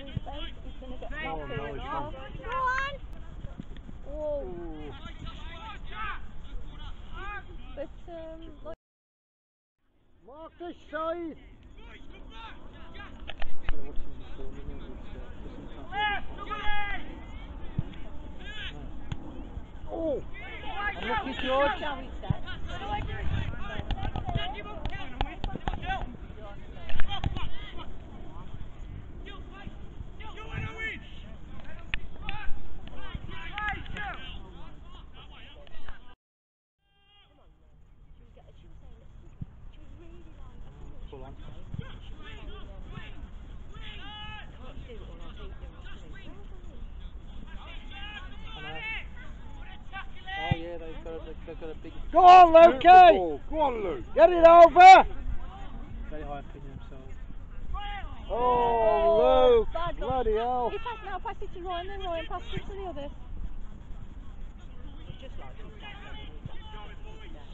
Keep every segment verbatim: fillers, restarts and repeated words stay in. on this bench is going to get no, knocked no, off. Go on! Whoa. But, um, like... Mark this side! Oh! I'm lucky, George! Go on, Luke! Go on, Luke! Get it over! Very high opinion themselves. Oh, oh Luke! Bad bloody hell! He passed now, passed it to Ryan, then Ryan passed it to the others. Just like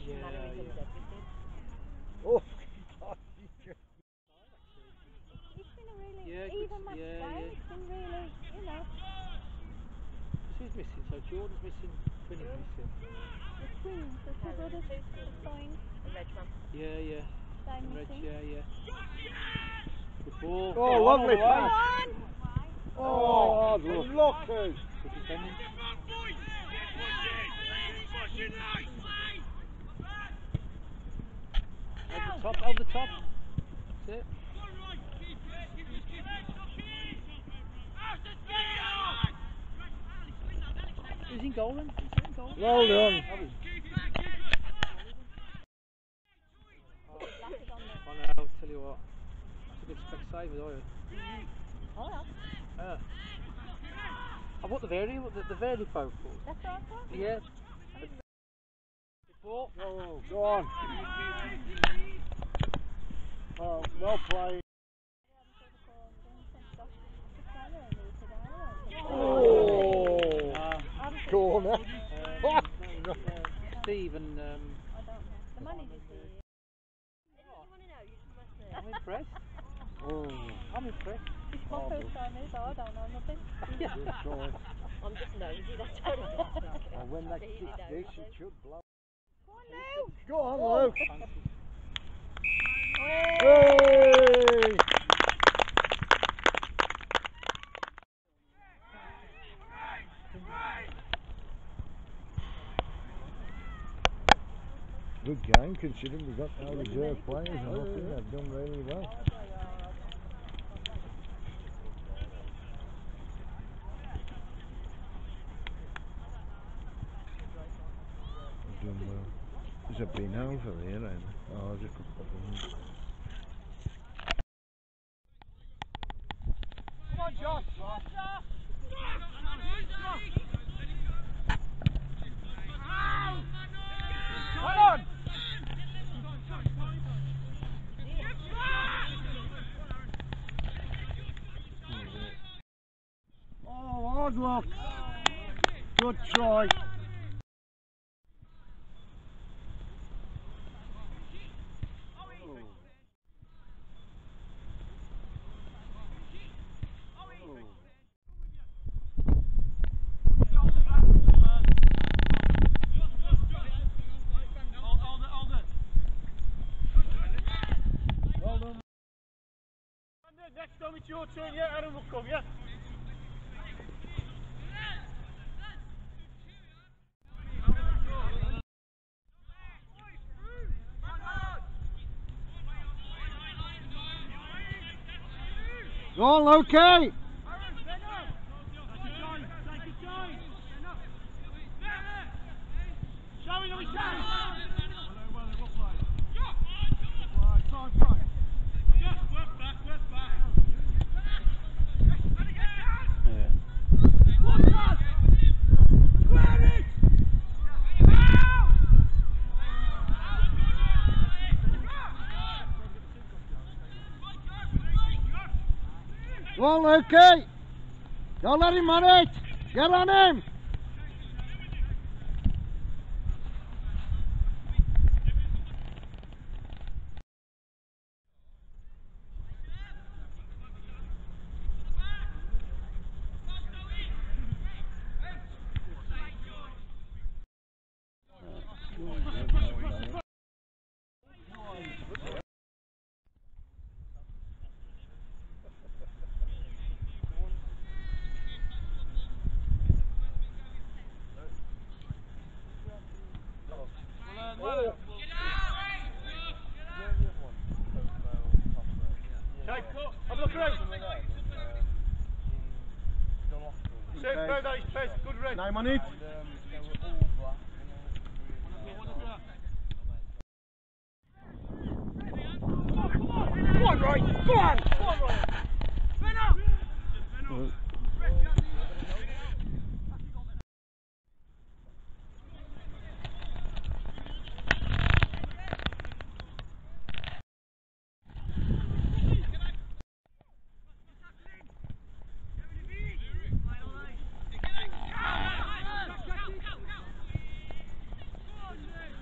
yeah, yeah. Oh, God! It's been a really yeah, even match yeah, yeah. It's been really, you know. Who's missing? So Jordan's missing. Twin's missing. The twins, the two brothers, the sign. The red one. Yeah, yeah. Sign red, yeah, yeah. Good ball. Oh, oh lovely pass. Oh, oh good luck. Good defending. Over the top, over the top. That's it. Is he golden? Well done. I know, I'll tell you what. That's a good spectator, aren't you? Oh, yeah. Uh, I want the Verdi, the, the Verdi phone call. That's what I thought? Yeah. Before. Oh, go on. Oh, well played. Oh! Corner. Uh, no, Steve and um, I don't know. The manager's here. I'm impressed. Oh. I'm impressed. It's my oh, first time here, so I don't know nothing. I'm just nosy, that's all I know. And when that kid sticks, it should blow. Go on, Luke! Go on, Luke! Hey! Good game considering we've got our reserve players and I think they've done really well. They've done well. There's a bin over there, ain't there? Oh, there's a couple of them. Come on, Josh! Good luck. Good try. Well done. Next time it's your turn, yeah, Adam will come, yeah? All okay. Well, okay. Don't let him on it. Get on him. Nein, man nicht. Go on, Roy! Go on! Go on, Roy! Spin up! Spin up!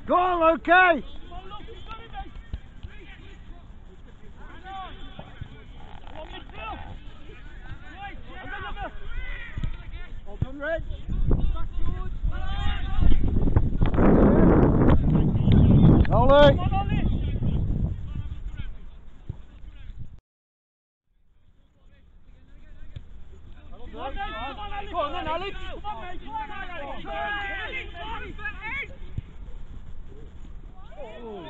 Goal, okay! Open red! Ollie! Go on then, Alex! Come on, mate! Come on, Alex! Come on, Alex! Oh.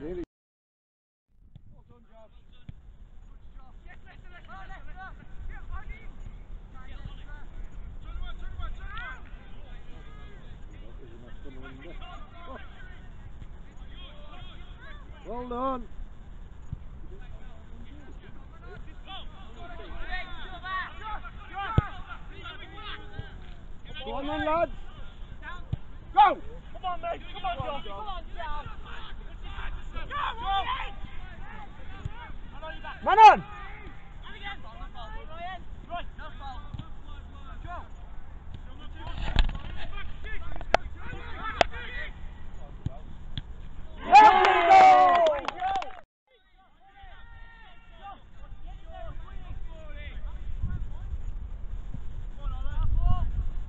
Really? Hold on. Go on then, lads. Go! Come on, mate. Come on, Josh. Come on, Josh. Man on!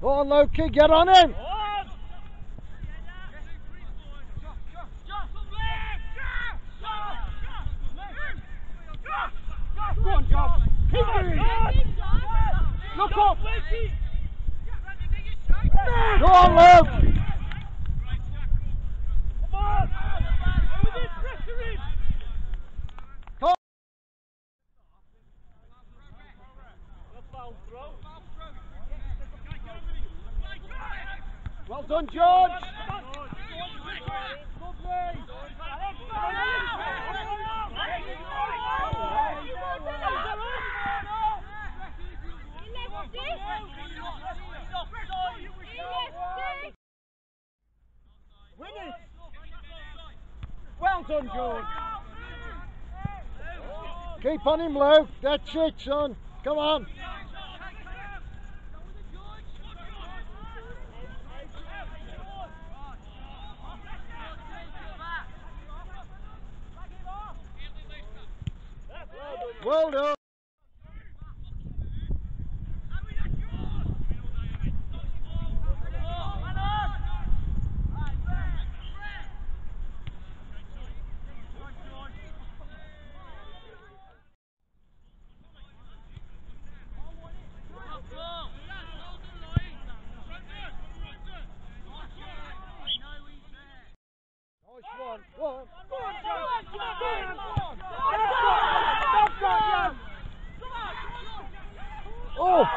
Go on, Loki, get on him! Look up! Go on, Luke! Come on! With this pressure in! Come on! Well done, George! Well done, George. Keep on him, Lou. That's it, son. Come on. Well done. Oh!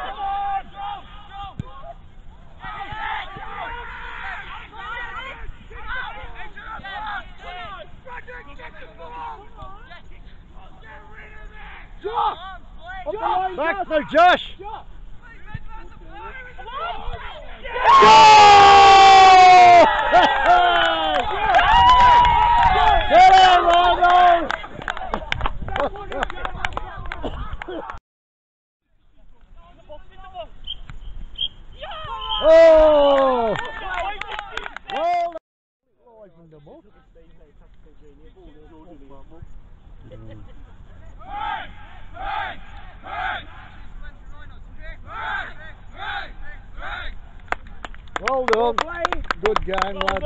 Josh! Back for Josh! Oh! Well, the ball. Well done. Good gang, lad.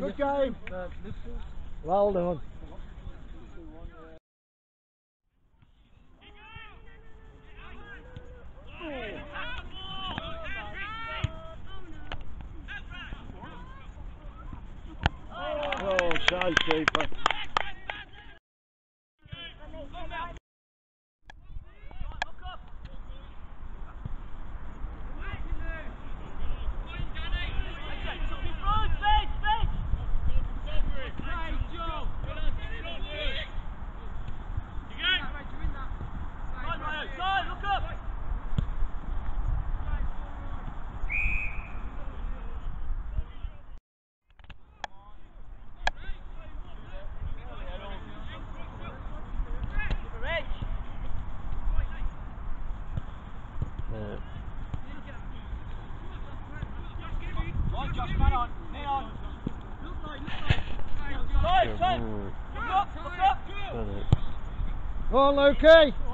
Good game. Well done. Oh, side keeper. All okay.